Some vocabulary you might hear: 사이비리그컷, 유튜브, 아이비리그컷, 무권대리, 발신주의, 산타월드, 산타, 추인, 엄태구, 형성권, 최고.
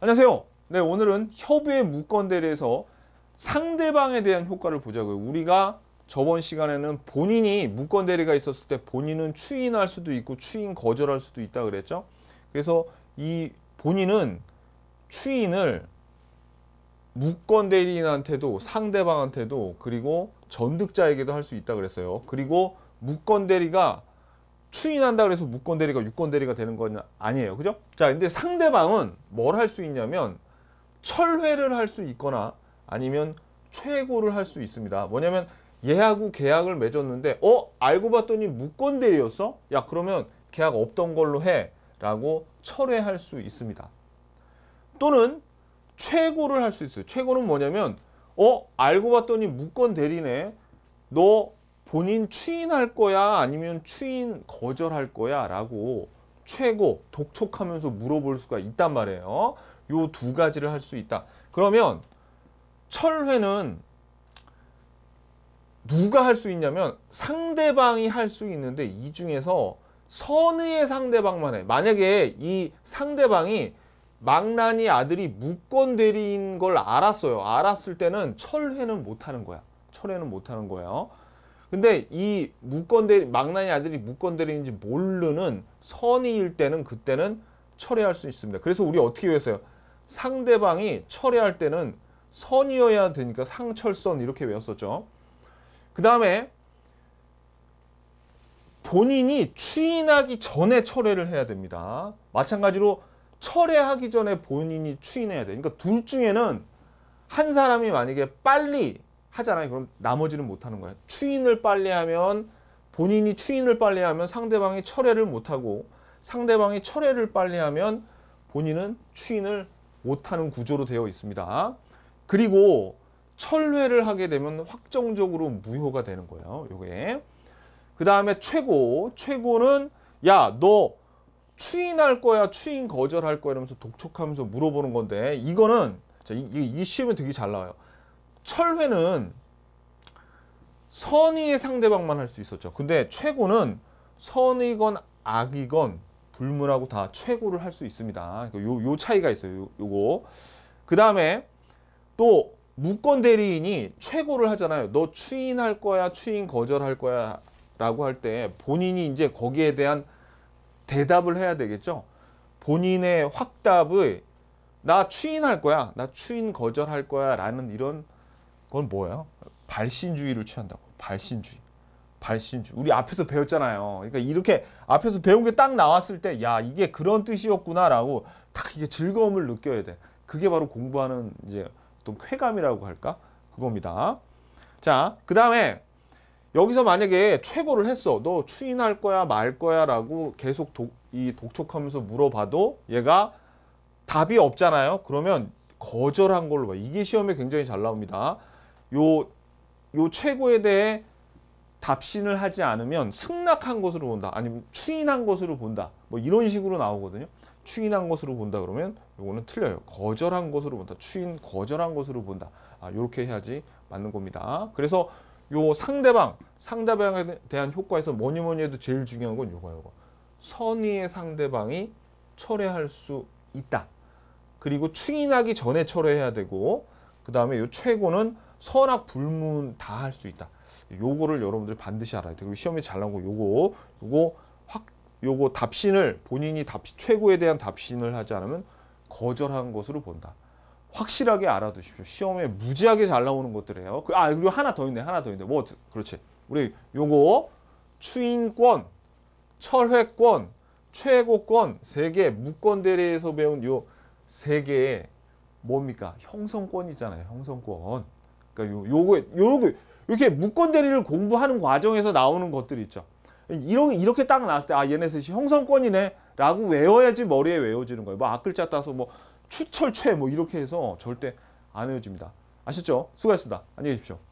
안녕하세요. 네, 오늘은 협의의 무권대리에서 상대방에 대한 효과를 보자고요. 우리가 저번 시간에는 본인이 무권대리가 있었을 때 본인은 추인할 수도 있고 추인 거절할 수도 있다 그랬죠. 그래서 이 본인은 추인을 무권대리인한테도 상대방한테도 그리고 전득자에게도 할 수 있다 그랬어요. 그리고 무권대리가 추인한다 그래서 무권대리가 유권대리가 되는 건 아니에요. 그죠? 자, 근데 상대방은 뭘 할 수 있냐면 철회를 할 수 있거나 아니면 최고를 할 수 있습니다. 뭐냐면 얘하고 계약을 맺었는데 알고 봤더니 무권대리였어? 야, 그러면 계약 없던 걸로 해 라고 철회할 수 있습니다. 또는 최고를 할 수 있어요. 최고는 뭐냐면 알고 봤더니 무권대리네. 너 본인 추인할 거야 아니면 추인 거절할 거야 라고 최고 독촉하면서 물어볼 수가 있단 말이에요. 요 두 가지를 할 수 있다. 그러면 철회는 누가 할 수 있냐면 상대방이 할 수 있는데 이 중에서 선의의 상대방만 해. 만약에 이 상대방이 망나니 아들이 무권대리인 걸 알았어요. 알았을 때는 철회는 못하는 거야. 철회는 못하는 거예요. 근데 이 무권대리 망나니 아들이 무권대리인지 모르는 선의일 때는 그때는 철회할 수 있습니다. 그래서 우리 어떻게 외웠어요? 상대방이 철회할 때는 선이어야 되니까 상철선 이렇게 외웠었죠. 그 다음에 본인이 추인하기 전에 철회를 해야 됩니다. 마찬가지로 철회하기 전에 본인이 추인해야 돼. 그러니까 둘 중에는 한 사람이 만약에 빨리 하잖아요. 그럼 나머지는 못하는 거예요. 추인을 빨리 하면 본인이 추인을 빨리 하면 상대방이 철회를 못하고 상대방이 철회를 빨리 하면 본인은 추인을 못하는 구조로 되어 있습니다. 그리고 철회를 하게 되면 확정적으로 무효가 되는 거예요. 요게. 그 다음에 최고는 야, 너 추인할 거야 추인 거절할 거야 이러면서 독촉하면서 물어보는 건데 이거는 이 시험에 되게 잘 나와요. 철회는 선의의 상대방만 할 수 있었죠. 근데 최고는 선이건 악이건 불문하고 다 최고를 할 수 있습니다. 요 차이가 있어요. 요거. 그 다음에 또 무권대리인이 최고를 하잖아요. 너 추인할 거야 추인 거절할 거야 라고 할 때 본인이 이제 거기에 대한 대답을 해야 되겠죠. 본인의 확답의 나 추인할 거야, 나 추인 거절할 거야 라는 이런 건 뭐예요? 발신주의를 취한다고. 발신주의. 우리 앞에서 배웠잖아요. 그러니까 이렇게 앞에서 배운 게 딱 나왔을 때 야, 이게 그런 뜻이었구나 라고 딱 이게 즐거움을 느껴야 돼. 그게 바로 공부하는 이제 또 쾌감이라고 할까? 그겁니다. 자, 그 다음에 여기서 만약에 최고를 했어. 너 추인할 거야 말 거야 라고 계속 독촉하면서 물어봐도 얘가 답이 없잖아요. 그러면 거절한 걸로 봐. 이게 시험에 굉장히 잘 나옵니다. 요 최고에 대해 답신을 하지 않으면 승낙한 것으로 본다. 아니면 추인한 것으로 본다. 뭐 이런 식으로 나오거든요. 추인한 것으로 본다 그러면 요거는 틀려요. 거절한 것으로 본다. 추인 거절한 것으로 본다. 아, 요렇게 해야지 맞는 겁니다. 그래서 요 상대방에 대한 효과에서 뭐니 해도 제일 중요한 건 요거. 선의의 상대방이 철회할 수 있다. 그리고 추인하기 전에 철회해야 되고 그 다음에 요 최고는 선악 불문 다 할 수 있다. 요거를 여러분들 반드시 알아야 돼요. 시험에 잘 나온 거 요거 답신을 본인이 최고에 대한 답신을 하지 않으면 거절한 것으로 본다. 확실하게 알아두십시오. 시험에 무지하게 잘 나오는 것들이에요. 그리고 하나 더 있네. 뭐 그렇지. 우리 요거 추인권, 철회권, 최고권 3개 무권대리에서 배운 요 3개의 뭡니까? 형성권이잖아요. 형성권. 그러니까 요거 이렇게 무권대리를 공부하는 과정에서 나오는 것들이 있죠. 이렇게 딱 나왔을 때 아, 얘네 셋이 형성권이네 라고 외워야지 머리에 외워지는 거예요. 뭐 앞글자 따서 뭐 추철최 뭐 이렇게 해서 절대 안 외워집니다. 아셨죠? 수고하셨습니다. 안녕히 계십시오.